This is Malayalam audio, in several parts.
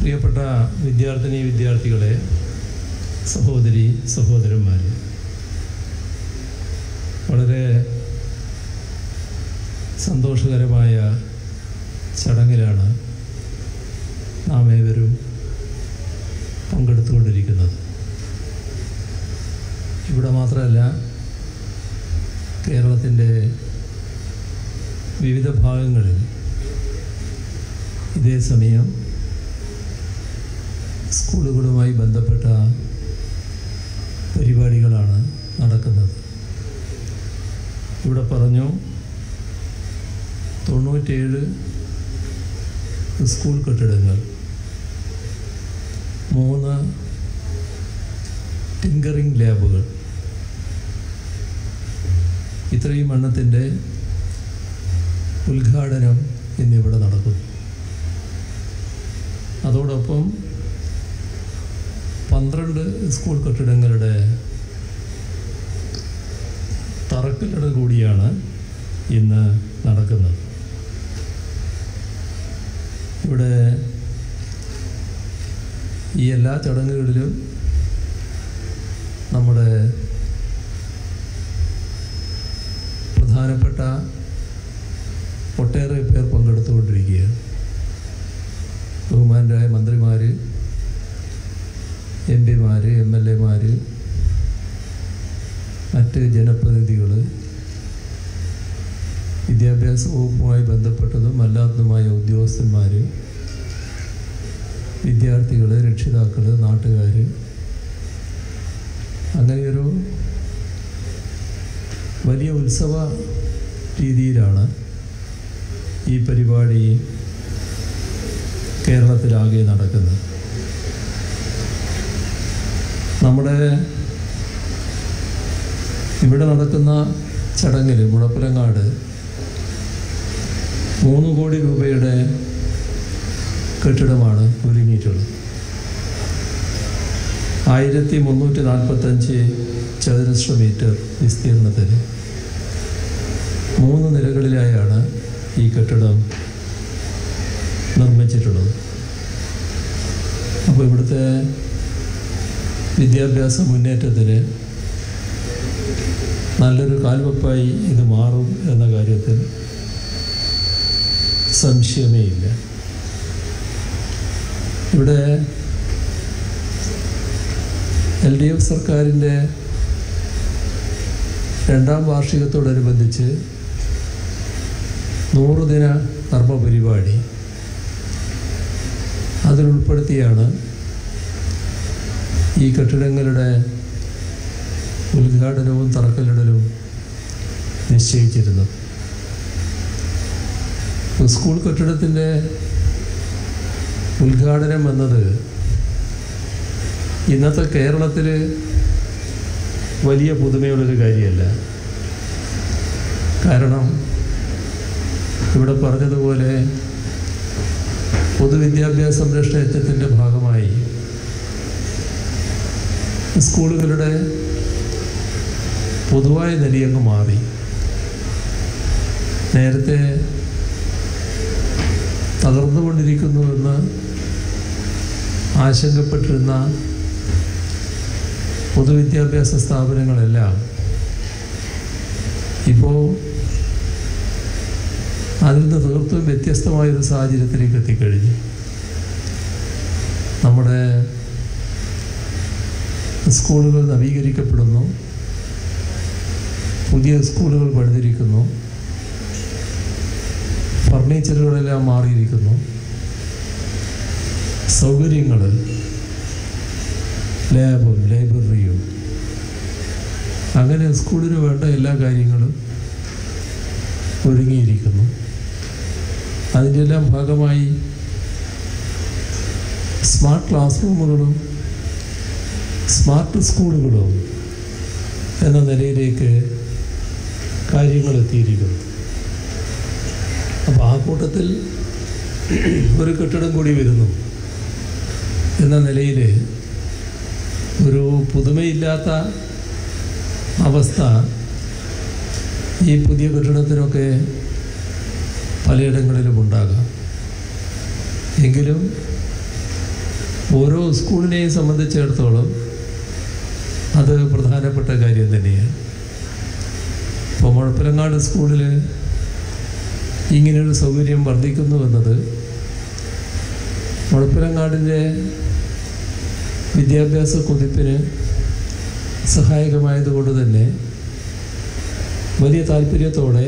പ്രിയപ്പെട്ട വിദ്യാർത്ഥിനി വിദ്യാർത്ഥികളെ, സഹോദരി സഹോദരന്മാരെ, വളരെ സന്തോഷകരമായ ചടങ്ങിലാണ് നാം ഏവരും പങ്കെടുത്തുകൊണ്ടിരിക്കുന്നത്. ഇവിടെ മാത്രമല്ല, കേരളത്തിൻ്റെ വിവിധ ഭാഗങ്ങളിൽ ഇതേ സമയം സ്കൂളുകളുമായി ബന്ധപ്പെട്ട പരിപാടികളാണ് നടക്കുന്നത്. ഇവിടെ പറഞ്ഞു, 97 സ്കൂൾ കെട്ടിടങ്ങൾ, 3 ടിങ്കറിംഗ് ലാബുകൾ, ഇത്രയും എണ്ണത്തിൻ്റെ ഉദ്ഘാടനം ഇന്നിവിടെ നടക്കുന്നു. അതോടൊപ്പം 12 സ്കൂൾ കെട്ടിടങ്ങളുടെ തറക്കല്ലിട കൂടിയാണ് ഇന്ന് നടക്കുന്നത്. ഇവിടെ ഈ എല്ലാ ചടങ്ങുകളിലും നമ്മുടെ പ്രധാനപ്പെട്ട ഒട്ടേറെ പേർ പങ്കെടുത്തുകൊണ്ടിരിക്കുകയാണ്. ബഹുമാനരായ മന്ത്രിമാർ, MP മാർ, MLA മാർ, മറ്റ് ജനപ്രതിനിധികൾ, വിദ്യാഭ്യാസ വകുപ്പുമായി ബന്ധപ്പെട്ടതും അല്ലാത്തതുമായ ഉദ്യോഗസ്ഥന്മാർ, വിദ്യാർത്ഥികൾ, രക്ഷിതാക്കൾ, നാട്ടുകാർ, അങ്ങനെയൊരു വലിയ ഉത്സവ രീതിയിലാണ് ഈ പരിപാടി കേരളത്തിലാകെ നടക്കുന്നത്. നമ്മുടെ ഇവിടെ നടക്കുന്ന ചടങ്ങിൽ മുഴപ്പിലങ്ങാട് 3 കോടി രൂപയുടെ കെട്ടിടമാണ് ഒരുങ്ങിയിട്ടുള്ളത്. 1345 ചതുരശ്ര മീറ്റർ വിസ്തീർണത്തിൽ 3 നിലകളിലായാണ് ഈ കെട്ടിടം നിർമ്മിച്ചിട്ടുള്ളത്. അപ്പോൾ ഇവിടുത്തെ വിദ്യാഭ്യാസ മുന്നേറ്റത്തിന് നല്ലൊരു കാൽവെപ്പായി ഇത് മാറും എന്ന കാര്യത്തിൽ സംശയമേ ഇല്ല. ഇവിടെ LDF സർക്കാരിൻ്റെ 2ാം വാർഷികത്തോടനുബന്ധിച്ച് 100 ദിന കർമ്മ പരിപാടി, അതിലുൾപ്പെടുത്തിയാണ് ഈ കെട്ടിടങ്ങളുടെ ഉദ്ഘാടനവും തറക്കല്ലിടലും നിശ്ചയിച്ചിരുന്നത്. സ്കൂൾ കെട്ടിടത്തിൻ്റെ ഉദ്ഘാടനം എന്നത് ഇന്നത്തെ കേരളത്തിൽ വലിയ പുതുമയുള്ളൊരു കാര്യമല്ല. കാരണം ഇവിടെ പറഞ്ഞതുപോലെ പൊതുവിദ്യാഭ്യാസ സംരക്ഷണ യജ്ഞത്തിൻ്റെ ഭാഗമായി സ്കൂളുകളുടെ പൊതുവായ നിലയങ്ങ് മാറി. നേരത്തെ തകർന്നുകൊണ്ടിരിക്കുന്നുവെന്ന് ആശങ്കപ്പെട്ടിരുന്ന പൊതുവിദ്യാഭ്യാസ സ്ഥാപനങ്ങളെല്ലാം ഇപ്പോൾ അതിൽ നിന്ന് തീർത്തും വ്യത്യസ്തമായൊരു സാഹചര്യത്തിലേക്ക് എത്തിക്കഴിഞ്ഞു. നമ്മുടെ സ്കൂളുകൾ നവീകരിക്കപ്പെടുന്നു, പുതിയ സ്കൂളുകൾ പണിതിരിക്കുന്നു, ഫർണിച്ചറുകളെല്ലാം മാറിയിരിക്കുന്നു, സൗകര്യങ്ങൾ, ലാബും ലൈബ്രറിയും, അങ്ങനെ സ്കൂളിന് വേണ്ട എല്ലാ കാര്യങ്ങളും ഒരുങ്ങിയിരിക്കുന്നു. അതിൻ്റെ എല്ലാം ഭാഗമായി സ്മാർട്ട് ക്ലാസ് റൂമുകളും സ്മാർട്ട് സ്കൂളുകളോ എന്ന നിലയിലേക്ക് കാര്യങ്ങൾ എത്തിയിരിക്കുന്നു. അപ്പോൾ ആ കൂട്ടത്തിൽ ഒരു കെട്ടിടം കൂടി വരുന്നു എന്ന നിലയിൽ ഒരു പുതുമയില്ലാത്ത അവസ്ഥ ഈ പുതിയ കെട്ടിടത്തിനൊക്കെ പലയിടങ്ങളിലും ഉണ്ടാകാം. എങ്കിലും ഓരോ സ്കൂളിനെയും സംബന്ധിച്ചിടത്തോളം അത് പ്രധാനപ്പെട്ട കാര്യം തന്നെയാണ്. ഇപ്പോൾ മുഴപ്പിലങ്ങാട് സ്കൂളിൽ ഇങ്ങനെയൊരു സൗകര്യം വർദ്ധിക്കുന്നുവെന്നത് മുഴപ്പിലങ്ങാടിൻ്റെ വിദ്യാഭ്യാസ കുതിപ്പിന് സഹായകമായതുകൊണ്ട് തന്നെ വലിയ താല്പര്യത്തോടെ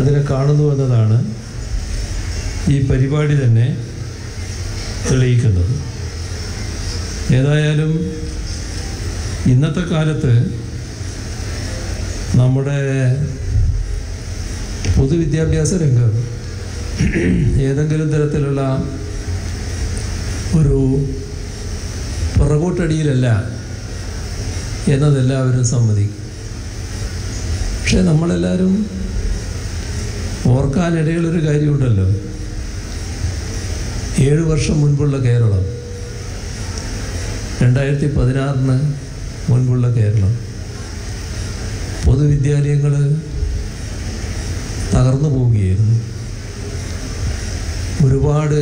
അതിനെ കാണുന്നുവെന്നതാണ് ഈ പരിപാടി തന്നെ തെളിയിക്കുന്നത്. ഏതായാലും ഇന്നത്തെ കാലത്ത് നമ്മുടെ പൊതുവിദ്യാഭ്യാസ രംഗം ഏതെങ്കിലും തരത്തിലുള്ള ഒരു പുറകോട്ടടിയിലല്ല എന്നതെല്ലാവരും സമ്മതിക്കും. പക്ഷേ നമ്മളെല്ലാവരും ഓർക്കാനിടയിലൊരു കാര്യമുണ്ടല്ലോ, 7 വർഷം മുൻപുള്ള കേരളം, 2016 മുൻപുള്ള കേരളം, പൊതുവിദ്യാലയങ്ങൾ തകർന്നു പോവുകയായിരുന്നു. ഒരുപാട്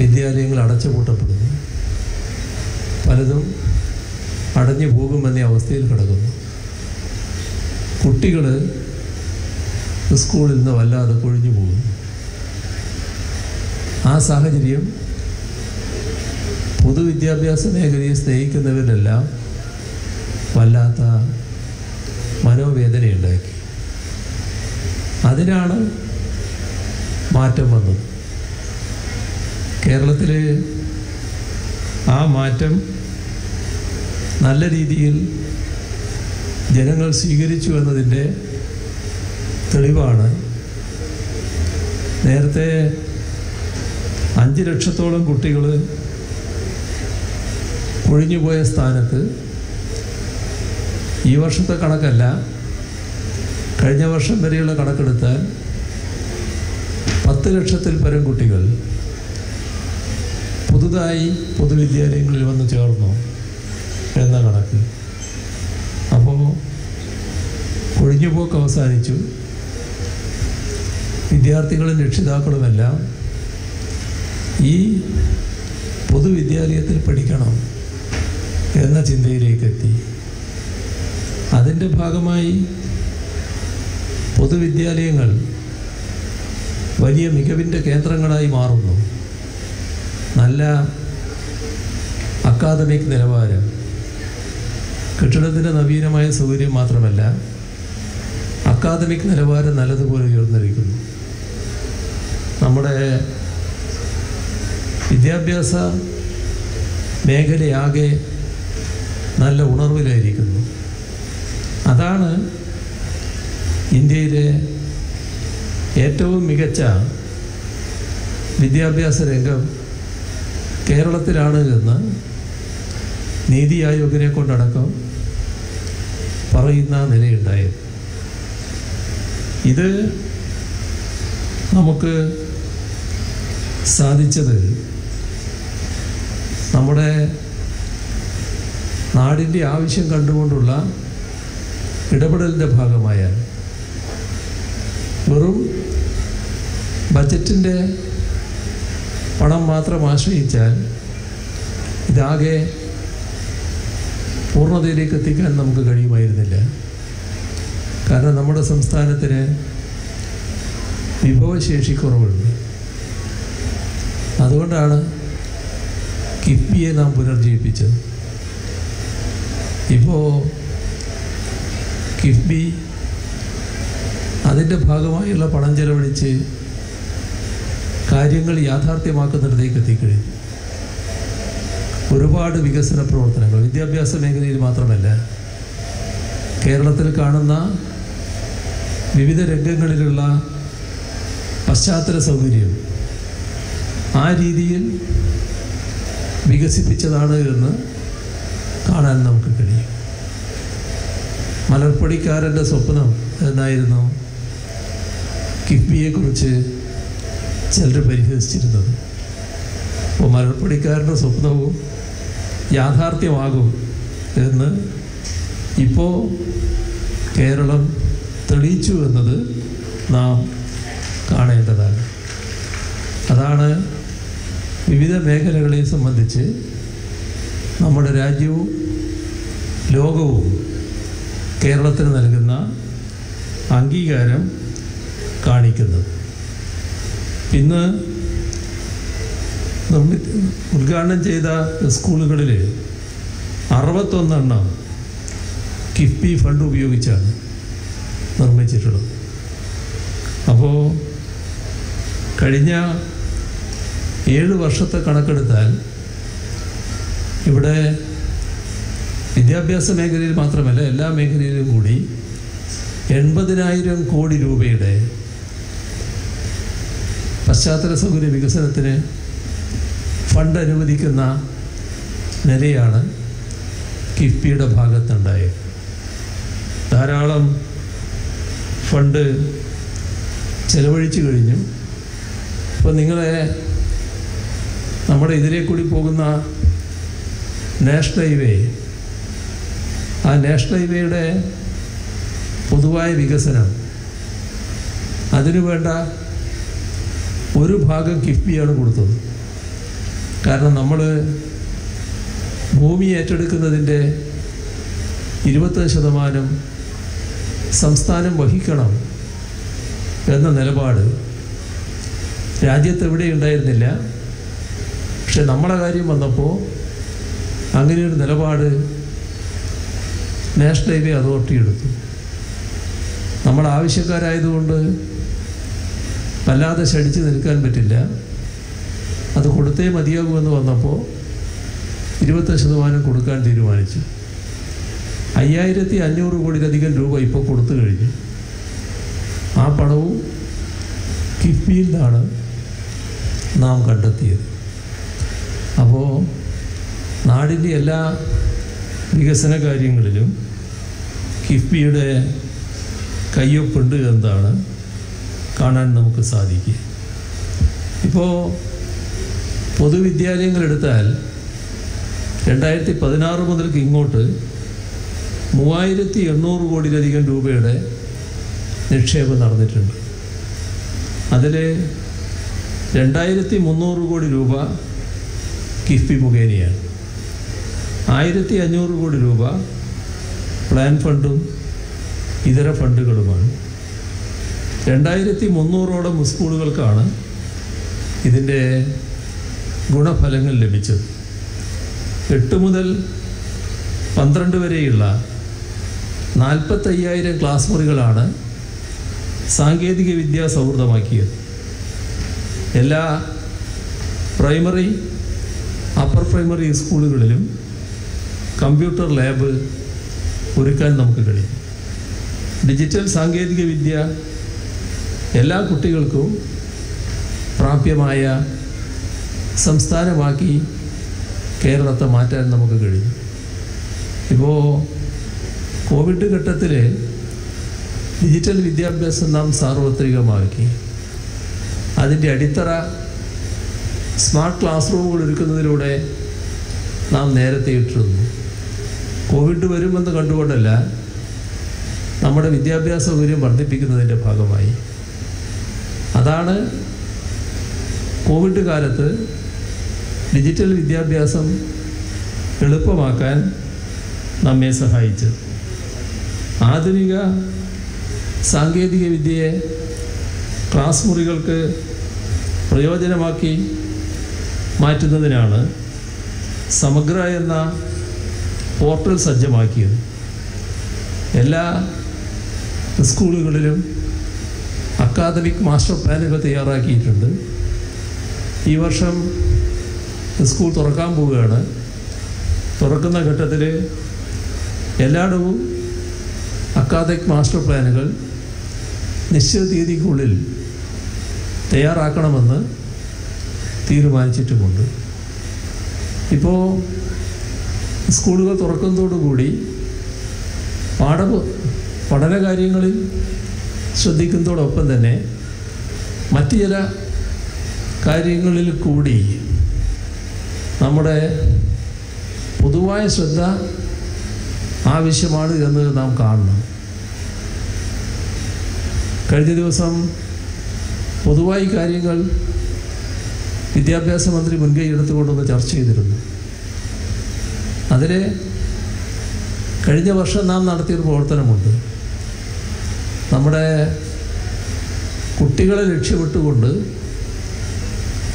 വിദ്യാലയങ്ങൾ അടച്ചുപൂട്ടപ്പെടുന്നു, പലതും അടഞ്ഞു പോകുമെന്ന അവസ്ഥയിൽ കിടക്കുന്നു. കുട്ടികൾ സ്കൂളിൽ നിന്ന് വല്ലാതെ കൊഴിഞ്ഞു പോകുന്നു. ആ സാഹചര്യം പൊതുവിദ്യാഭ്യാസ മേഖലയെ സ്നേഹിക്കുന്നവരെല്ലാം വല്ലാത്ത മനോവേദനയുണ്ടാക്കി. അതിനാണ് മാറ്റം വന്നത്. കേരളത്തിൽ ആ മാറ്റം നല്ല രീതിയിൽ ജനങ്ങൾ സ്വീകരിച്ചു എന്നതിൻ്റെ തെളിവാണ് നേരത്തെ 5 ലക്ഷത്തോളം കുട്ടികൾ ഒഴിഞ്ഞുപോയ സ്ഥാനത്ത് ഈ വർഷത്തെ കണക്കല്ല, കഴിഞ്ഞ വർഷം വരെയുള്ള കണക്കെടുത്താൽ 10 ലക്ഷത്തിൽ പരം കുട്ടികൾ പുതുതായി പൊതുവിദ്യാലയങ്ങളിൽ വന്ന് ചേർന്നു എന്ന കണക്ക്. അപ്പോൾ ഒഴിഞ്ഞുപോക്ക് അവസാനിച്ചു. വിദ്യാർത്ഥികളും രക്ഷിതാക്കളുമെല്ലാം ഈ പൊതുവിദ്യാലയത്തിൽ പഠിക്കണം എന്ന ചിന്തയിലേക്കെത്തി. അതിൻ്റെ ഭാഗമായി പൊതുവിദ്യാലയങ്ങൾ വലിയ മികവിൻ്റെ കേന്ദ്രങ്ങളായി മാറുന്നു. നല്ല അക്കാദമിക് നിലവാരം, കെട്ടിടത്തിൻ്റെ നവീനമായ സൗകര്യം മാത്രമല്ല, അക്കാദമിക് നിലവാരം നല്ലതുപോലെ ഉയർന്നിരിക്കുന്നു. നമ്മുടെ വിദ്യാഭ്യാസ മേഖലയാകെ നല്ല ഉണർവിലായിരിക്കുന്നു. അതാണ് ഇന്ത്യയിലെ ഏറ്റവും മികച്ച വിദ്യാഭ്യാസ രംഗം കേരളത്തിലാണ് എന്ന് നീതി ആയോഗിനെ കൊണ്ടടക്കം പറയുന്ന നിലയുണ്ടായത്. ഇത് നമുക്ക് സാധിച്ചത് നമ്മുടെ നാടിൻ്റെ ആവശ്യം കണ്ടുകൊണ്ടുള്ള ഇടപെടലിൻ്റെ ഭാഗമായാണ്. വെറും ബജറ്റിൻ്റെ പണം മാത്രം ആശ്രയിച്ചാൽ ഇതാകെ പൂർണ്ണതയിലേക്ക് എത്തിക്കാൻ നമുക്ക് കഴിയുമായിരുന്നില്ല. കാരണം നമ്മുടെ സംസ്ഥാനത്തിന് വിഭവശേഷി കുറവുണ്ട്. അതുകൊണ്ടാണ് കിഫ്ബിയെ നാം പുനർജീവിപ്പിച്ചത്. ഇപ്പോൾ കിഫ്ബി അതിൻ്റെ ഭാഗമായുള്ള പണം ചെലവഴിച്ച് കാര്യങ്ങൾ യാഥാർത്ഥ്യമാക്കുന്നിടത്തേക്ക് എത്തിക്കഴിഞ്ഞു. ഒരുപാട് വികസന പ്രവർത്തനങ്ങൾ വിദ്യാഭ്യാസ മേഖലയിൽ മാത്രമല്ല, കേരളത്തിൽ കാണുന്ന വിവിധ രംഗങ്ങളിലുള്ള പശ്ചാത്തല സൗകര്യം ആ രീതിയിൽ വികസിപ്പിച്ചതാണ് എന്ന് കാണാൻ നമുക്ക് കഴിയും. മലർപ്പടിക്കാരൻ്റെ സ്വപ്നം എന്നായിരുന്നു കിഫ്ബിയെക്കുറിച്ച് ചിലർ പരിഹസിച്ചിരുന്നത്. അപ്പോൾ മലർപ്പടിക്കാരൻ്റെ സ്വപ്നവും യാഥാർത്ഥ്യമാകും എന്ന് ഇപ്പോൾ കേരളം തെളിയിച്ചു എന്നത് നാം കാണേണ്ടതാണ്. അതാണ് വിവിധ മേഖലകളെ സംബന്ധിച്ച് നമ്മുടെ രാജ്യവും ലോകവും കേരളത്തിന് നൽകുന്ന അംഗീകാരം കാണിക്കുന്നത്. ഇന്ന് ഉദ്ഘാടനം ചെയ്ത സ്കൂളുകളിൽ 61 കിഫ്ബി ഫണ്ട് ഉപയോഗിച്ചാണ് നിർമ്മിച്ചിട്ടുള്ളത്. അപ്പോൾ കഴിഞ്ഞ 7 വർഷത്തെ കണക്കെടുത്താൽ ഇവിടെ വിദ്യാഭ്യാസ മേഖലയിൽ മാത്രമല്ല എല്ലാ മേഖലയിലും കൂടി 80,000 കോടി രൂപയുടെ പശ്ചാത്തല സൗകര്യ വികസനത്തിന് ഫണ്ട് അനുവദിക്കുന്ന നിലയാണ് കിഫ്ബിയുടെ ഭാഗത്തുണ്ടായത്. ധാരാളം ഫണ്ട് ചെലവഴിച്ചു കഴിഞ്ഞു. അപ്പോൾ നിങ്ങളെ നമ്മുടെ എതിരെ കൂടി പോകുന്ന നാഷണൽ ഹൈവേ, ആ നാഷണൽ ഹൈവേയുടെ പൊതുവായ വികസനം, അതിനു വേണ്ട ഒരു ഭാഗം കിഫ്ബിയാണ് കൊടുത്തത്. കാരണം നമ്മൾ ഭൂമി ഏറ്റെടുക്കുന്നതിൻ്റെ 25% സംസ്ഥാനം വഹിക്കണം എന്ന നിലപാട് രാജ്യത്ത് എവിടെ ഉണ്ടായിരുന്നില്ല. പക്ഷെ നമ്മളെ കാര്യം വന്നപ്പോൾ അങ്ങനെയൊരു നിലപാട് നാഷണൽ ഹൈവേ അതോറിറ്റി എടുത്തു. നമ്മൾ ആവശ്യക്കാരായതുകൊണ്ട് വല്ലാതെ ക്ഷണിച്ച് നിൽക്കാൻ പറ്റില്ല, അത് കൊടുത്തേ മതിയാകുമെന്ന് വന്നപ്പോൾ 25% കൊടുക്കാൻ തീരുമാനിച്ചു. 5,500 കോടിയിലധികം രൂപ ഇപ്പോൾ കൊടുത്തു കഴിഞ്ഞു. ആ പണവും കിഫ്ബിയിൽ നിന്നാണ് നാം കണ്ടെത്തിയത്. അപ്പോൾ നാടിൻ്റെ എല്ലാ വികസന കാര്യങ്ങളിലും കിഫ്ബിയുടെ കയ്യൊപ്പുണ്ട് എന്നാണ് കാണാൻ നമുക്ക് സാധിക്കുക. ഇപ്പോൾ പൊതുവിദ്യാലയങ്ങളെടുത്താൽ 2016 മുതൽക്ക് ഇങ്ങോട്ട് 3,800 കോടിയിലധികം രൂപയുടെ നിക്ഷേപം നടന്നിട്ടുണ്ട്. അതിൽ 2,300 കോടി രൂപ കിഫ്ബി മുഖേനയാണ്, 1,500 കോടി രൂപ പ്ലാൻ ഫണ്ടും ഇതര ഫണ്ടുകളുമാണ്. 2,300ഓളം സ്കൂളുകൾക്കാണ് ഇതിൻ്റെ ഗുണഫലങ്ങൾ ലഭിച്ചത്. 8 മുതൽ 12 വരെയുള്ള 45,000 ക്ലാസ് മുറികളാണ് സാങ്കേതികവിദ്യ സൗഹൃദമാക്കിയത്. എല്ലാ പ്രൈമറി, അപ്പർ പ്രൈമറി സ്കൂളുകളിലും കമ്പ്യൂട്ടർ ലാബ് ഒരുക്കാൻ നമുക്ക് കഴിയും. ഡിജിറ്റൽ സാങ്കേതികവിദ്യ എല്ലാ കുട്ടികൾക്കും പ്രാപ്യമായ സംസ്ഥാനമാക്കി കേരളത്തെ മാറ്റാൻ നമുക്ക് കഴിയും. ഇപ്പോൾ കോവിഡ് ഘട്ടത്തിൽ ഡിജിറ്റൽ വിദ്യാഭ്യാസം നാം സാർവത്രികമാക്കി. അതിൻ്റെ അടിത്തറ സ്മാർട്ട് ക്ലാസ് റൂമുകൾ ഒരുക്കുന്നതിലൂടെ നാം നേരത്തെ ഇട്ടിരുന്നു. കോവിഡ് വരുമെന്ന് കണ്ടുകൊണ്ടല്ല, നമ്മുടെ വിദ്യാഭ്യാസ സൗകര്യം വർദ്ധിപ്പിക്കുന്നതിൻ്റെ ഭാഗമായി. അതാണ് കോവിഡ് കാലത്ത് ഡിജിറ്റൽ വിദ്യാഭ്യാസം എളുപ്പമാക്കാൻ നമ്മെ സഹായിച്ചത്. ആധുനിക സാങ്കേതികവിദ്യയെ ക്ലാസ് മുറികൾക്ക് പ്രയോജനമാക്കി മാറ്റുന്നതിനാണ് സമഗ്ര എന്ന പോർട്ടൽ സജ്ജമാക്കിയത്. എല്ലാ സ്കൂളുകളിലും അക്കാദമിക് മാസ്റ്റർ പ്ലാനുകൾ തയ്യാറാക്കിയിട്ടുണ്ട്. ഈ വർഷം സ്കൂൾ തുറക്കാൻ പോവുകയാണ്. തുറക്കുന്ന ഘട്ടത്തിൽ എല്ലായിടവും അക്കാദമിക് മാസ്റ്റർ പ്ലാനുകൾ നിശ്ചിത തീയതിക്കുള്ളിൽ തയ്യാറാക്കണമെന്ന് തീരുമാനിച്ചിട്ടുമുണ്ട്. ഇപ്പോൾ സ്കൂളുകൾ തുറക്കുന്നതോടുകൂടി പഠനകാര്യങ്ങളിൽ ശ്രദ്ധിക്കുന്നതോടൊപ്പം തന്നെ മറ്റ് ചില കാര്യങ്ങളിൽ കൂടി നമ്മുടെ പൊതുവായ ശ്രദ്ധ ആവശ്യമാണ് എന്ന് നാം കാണണം. കഴിഞ്ഞ ദിവസം പൊതുവായി കാര്യങ്ങൾ വിദ്യാഭ്യാസ മന്ത്രി മുൻകൈ എടുത്തുകൊണ്ടൊന്ന് ചർച്ച ചെയ്തിരുന്നു. അതിൽ കഴിഞ്ഞ വർഷം നാം നടത്തിയൊരു പ്രവർത്തനമുണ്ട്. നമ്മുടെ കുട്ടികളെ ലക്ഷ്യമിട്ടുകൊണ്ട്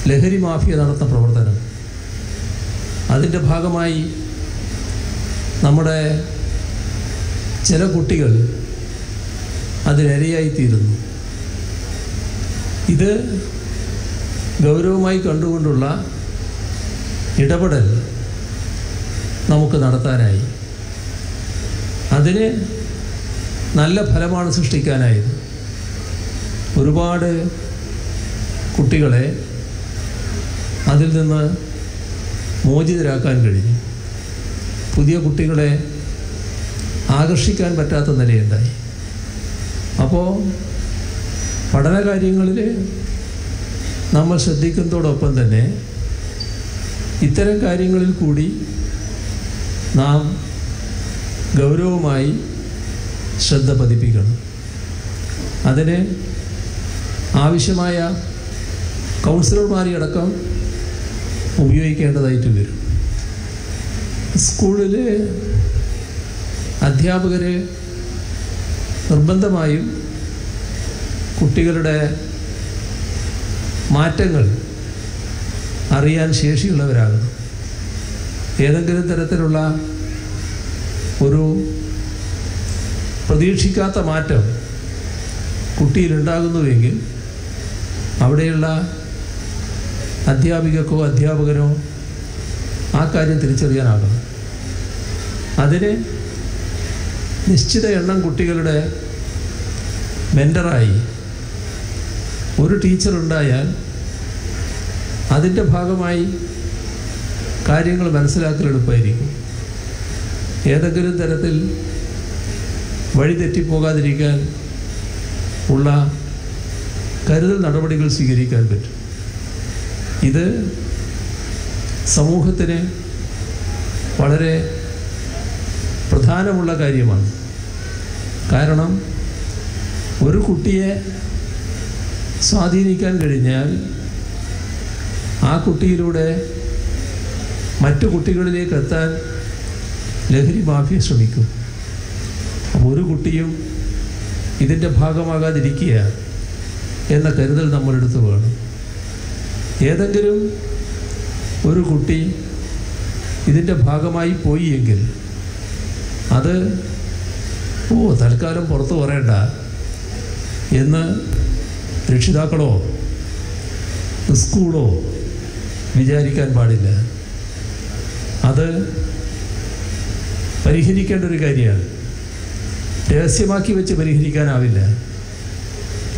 ലഹരി മാഫിയ നടത്തുന്ന പ്രവർത്തനം, അതിൻ്റെ ഭാഗമായി നമ്മുടെ ചില കുട്ടികൾ അതിനിരയായിത്തീരുന്നു. ഇത് ഗൗരവമായി കണ്ടുകൊണ്ടുള്ള ഇടപെടൽ നമുക്ക് നടത്താനായി, അതിന് നല്ല ഫലമാണ് സൃഷ്ടിക്കാനായത്. ഒരുപാട് കുട്ടികളെ അതിൽ നിന്ന് മോചിതരാക്കാൻ കഴിഞ്ഞു. പുതിയ കുട്ടികളെ ആകർഷിക്കാൻ പറ്റാത്ത നിലയുണ്ടായി. അപ്പോൾ പഠനകാര്യങ്ങളിൽ നമ്മൾ ശ്രദ്ധിക്കുന്നതോടൊപ്പം തന്നെ ഇത്തരം കാര്യങ്ങളിൽ കൂടി നാം ഗൗരവമായി ശ്രദ്ധ പതിപ്പിക്കണം. അതിന് ആവശ്യമായ കൗൺസിലർമാരെ അടക്കം ഉപയോഗിക്കേണ്ടതായിട്ട് വരും. സ്കൂളിൽ അധ്യാപകർ നിർബന്ധമായും കുട്ടികളുടെ മാറ്റങ്ങൾ അറിയാൻ ശേഷിയുള്ളവരാകണം. ഏതെങ്കിലും തരത്തിലുള്ള ഒരു പ്രതീക്ഷിക്കാത്ത മാറ്റം കുട്ടിയിലുണ്ടാകുന്നുവെങ്കിൽ അവിടെയുള്ള അധ്യാപികക്കോ അധ്യാപകനോ ആ കാര്യം തിരിച്ചറിയാനാകണം. അതിന് നിശ്ചിത എണ്ണം കുട്ടികളുടെ മെൻറ്ററായി ഒരു ടീച്ചറുണ്ടായാൽ അതിൻ്റെ ഭാഗമായി കാര്യങ്ങൾ മനസ്സിലാക്കൽ എളുപ്പമായിരിക്കും. ഏതെങ്കിലും തരത്തിൽ വഴിതെറ്റിപ്പോകാതിരിക്കാൻ ഉള്ള കരുതൽ നടപടികൾ സ്വീകരിക്കാൻ പറ്റും. ഇത് സമൂഹത്തിന് വളരെ പ്രധാനമുള്ള കാര്യമാണ്. കാരണം ഒരു കുട്ടിയെ സ്വാധീനിക്കാൻ കഴിഞ്ഞാൽ ആ കുട്ടിയിലൂടെ മറ്റു കുട്ടികളിലേക്ക് എത്താൻ ലഹരി മാഫിയ ശ്രമിക്കും. അപ്പോൾ ഒരു കുട്ടിയും ഇതിൻ്റെ ഭാഗമാകാതിരിക്കുക എന്ന കരുതൽ നമ്മളെടുത്ത് വേണം. ഏതെങ്കിലും ഒരു കുട്ടി ഇതിൻ്റെ ഭാഗമായി പോയി എങ്കിൽ അത് തൽക്കാലം പുറത്തു പറയണ്ട എന്ന് രക്ഷിതാക്കളോ സ്കൂളോ വിചാരിക്കാൻ പാടില്ല. അത് പരിഹരിക്കേണ്ട ഒരു കാര്യമാണ്. രഹസ്യമാക്കി വെച്ച് പരിഹരിക്കാനാവില്ല.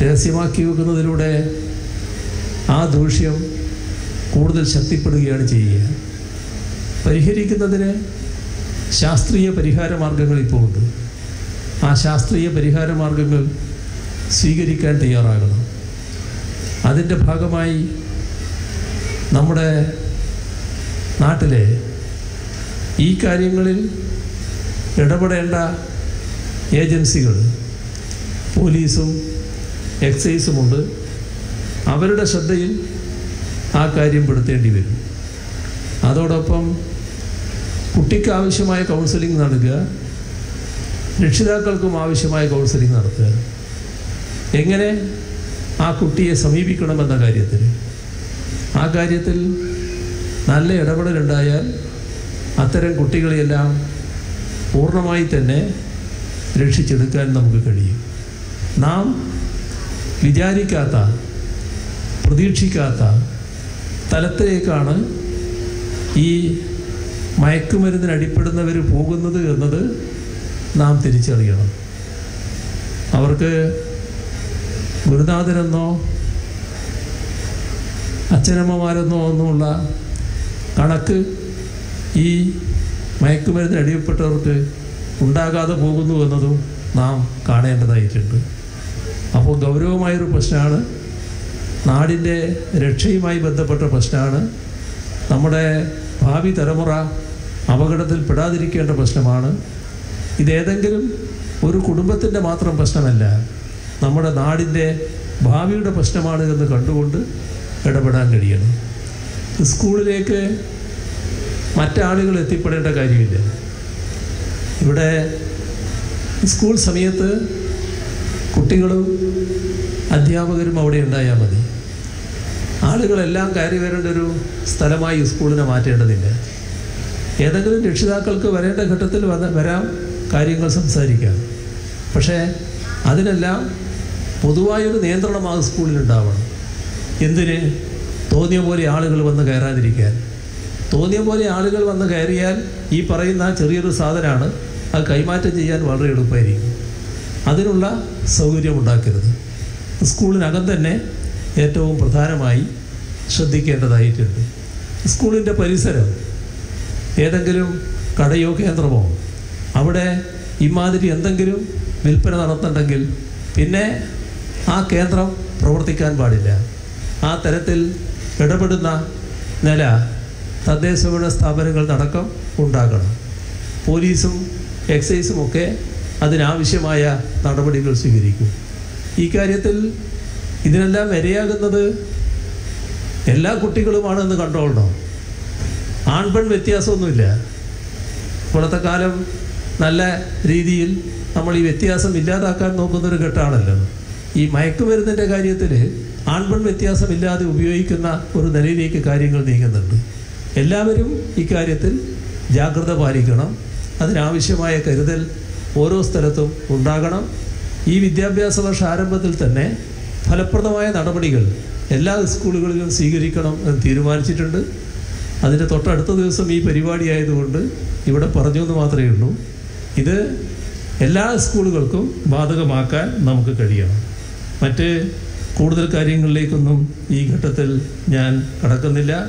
രഹസ്യമാക്കി വെക്കുന്നതിലൂടെ ആ ദൂഷ്യം കൂടുതൽ ശക്തിപ്പെടുകയാണ് ചെയ്യുക. പരിഹരിക്കുന്നതിന് ശാസ്ത്രീയ പരിഹാര മാർഗങ്ങൾ ഇപ്പോൾ ഉണ്ട്. ആ ശാസ്ത്രീയ പരിഹാര മാർഗങ്ങൾ സ്വീകരിക്കാൻ തയ്യാറാകണം. അതിൻ്റെ ഭാഗമായി നമ്മുടെ നാട്ടിലെ ഈ കാര്യങ്ങളിൽ ഇടപെടേണ്ട ഏജൻസികൾ പോലീസും എക്സൈസുമുണ്ട്. അവരുടെ ശ്രദ്ധയിൽ ആ കാര്യം പെടുത്തേണ്ടി വരും. അതോടൊപ്പം കുട്ടിക്ക് ആവശ്യമായ കൗൺസിലിംഗ് നടത്തുക, രക്ഷിതാക്കൾക്കും ആവശ്യമായ കൗൺസിലിംഗ് നടത്തുക. എങ്ങനെ ആ കുട്ടിയെ സമീപിക്കണമെന്ന കാര്യത്തിൽ നല്ല ഇടപെടലുണ്ടായാൽ അത്തരം കുട്ടികളെയെല്ലാം പൂർണ്ണമായി തന്നെ രക്ഷിച്ചെടുക്കാൻ നമുക്ക് കഴിയും. നാം വിചാരിക്കാത്ത പ്രതീക്ഷിക്കാത്ത തലത്തിലേക്കാണ് ഈ മയക്കുമരുന്നിന് അടിപ്പെടുന്നവർ പോകുന്നത് എന്നത് നാം തിരിച്ചറിയണം. അവർക്ക് ഗുരുനാഥനെന്നോ അച്ഛനമ്മമാരെന്നോ ഒന്നുമുള്ള കണക്ക് ഈ മയക്കുമരുന്നിന് അടിപ്പെട്ടവർക്ക് ഉണ്ടാകാതെ പോകുന്നു എന്നതും നാം കാണേണ്ടതായിട്ടുണ്ട്. അപ്പോൾ ഗൗരവമായൊരു പ്രശ്നമാണ്, നാടിൻ്റെ രക്ഷയുമായി ബന്ധപ്പെട്ട പ്രശ്നമാണ്, നമ്മുടെ ഭാവി തലമുറ അപകടത്തിൽ പെടാതിരിക്കേണ്ട പ്രശ്നമാണ്. ഇതേതെങ്കിലും ഒരു കുടുംബത്തിൻ്റെ മാത്രം പ്രശ്നമല്ല, നമ്മുടെ നാടിൻ്റെ ഭാവിയുടെ പ്രശ്നമാണ് എന്ന് കണ്ടുകൊണ്ട് ഇടപെടാൻ കഴിയണം. സ്കൂളിലേക്ക് മറ്റാളുകൾ എത്തിപ്പെടേണ്ട കാര്യമില്ല. ഇവിടെ സ്കൂൾ സമയത്ത് കുട്ടികളും അധ്യാപകരും അവിടെ ഉണ്ടായാൽ മതി. ആളുകളെല്ലാം കയറി വരേണ്ട ഒരു സ്ഥലമായി സ്കൂളിനെ മാറ്റേണ്ടതില്ല. ഏതെങ്കിലും രക്ഷിതാക്കൾക്ക് വരേണ്ട ഘട്ടത്തിൽ വരാം, കാര്യങ്ങൾ സംസാരിക്കാം. പക്ഷേ അതിനെല്ലാം പൊതുവായൊരു നിയന്ത്രണം ആ സ്കൂളിലുണ്ടാവണം. എന്തിന്? തോന്നിയ പോലെ ആളുകൾ വന്ന് കയറാതിരിക്കാൻ. തോന്നിയ പോലെ ആളുകൾ വന്ന് കയറിയാൽ ഈ പറയുന്ന ചെറിയൊരു സാധനമാണ്, അത് കൈമാറ്റം ചെയ്യാൻ വളരെ എളുപ്പമായിരിക്കും. അതിനുള്ള സൗകര്യം ഉണ്ടാക്കരുത്. സ്കൂളിനകം തന്നെ ഏറ്റവും പ്രധാനമായി ശ്രദ്ധിക്കേണ്ടതായിട്ടുണ്ട്. സ്കൂളിൻ്റെ പരിസരം ഏതെങ്കിലും കടയോ കേന്ദ്രമോ, അവിടെ ഇമാതിരി എന്തെങ്കിലും വിൽപ്പന നടത്തുന്നുണ്ടെങ്കിൽ പിന്നെ ആ കേന്ദ്രം പ്രവർത്തിക്കാൻ പാടില്ല. ആ തരത്തിൽ ഇടപെടുന്ന നില തദ്ദേശഭരണ സ്ഥാപനങ്ങൾ അടക്കം ഉണ്ടാകണം. പോലീസും എക്സൈസുമൊക്കെ അതിനാവശ്യമായ നടപടികൾ സ്വീകരിക്കും. ഈ കാര്യത്തിൽ ഇതിനെല്ലാം ഇരയാകുന്നത് എല്ലാ കുട്ടികളുമാണെന്ന് കണ്ടോളണം. ആൺപെൺ വ്യത്യാസമൊന്നുമില്ല. ഇപ്പോഴത്തെ കാലം നല്ല രീതിയിൽ നമ്മൾ ഈ വ്യത്യാസം ഇല്ലാതാക്കാൻ നോക്കുന്നൊരു ഘട്ടമാണല്ലോ. ഈ മയക്കുമരുന്നിൻ്റെ കാര്യത്തിൽ ആൺപെൺ വ്യത്യാസമില്ലാതെ ഉപയോഗിക്കുന്ന ഒരു നിലയിലേക്ക് കാര്യങ്ങൾ നീങ്ങുന്നുണ്ട്. എല്ലാവരും ഇക്കാര്യത്തിൽ ജാഗ്രത പാലിക്കണം. അതിനാവശ്യമായ കരുതൽ ഓരോ സ്ഥലത്തും ഉണ്ടാകണം. ഈ വിദ്യാഭ്യാസ വർഷ ആരംഭത്തിൽ തന്നെ ഫലപ്രദമായ നടപടികൾ എല്ലാ സ്കൂളുകളിലും സ്വീകരിക്കണം എന്ന് തീരുമാനിച്ചിട്ടുണ്ട്. അതിൻ്റെ തൊട്ടടുത്ത ദിവസം ഈ പരിപാടി ആയതുകൊണ്ട് ഇവിടെ പറഞ്ഞു എന്ന് മാത്രമേ ഉള്ളൂ. ഇത് എല്ലാ സ്കൂളുകൾക്കും ബാധകമാക്കാൻ നമുക്ക് കഴിയണം. മറ്റ് കൂടുതൽ കാര്യങ്ങളിലേക്കൊന്നും ഈ ഘട്ടത്തിൽ ഞാൻ കടക്കുന്നില്ല.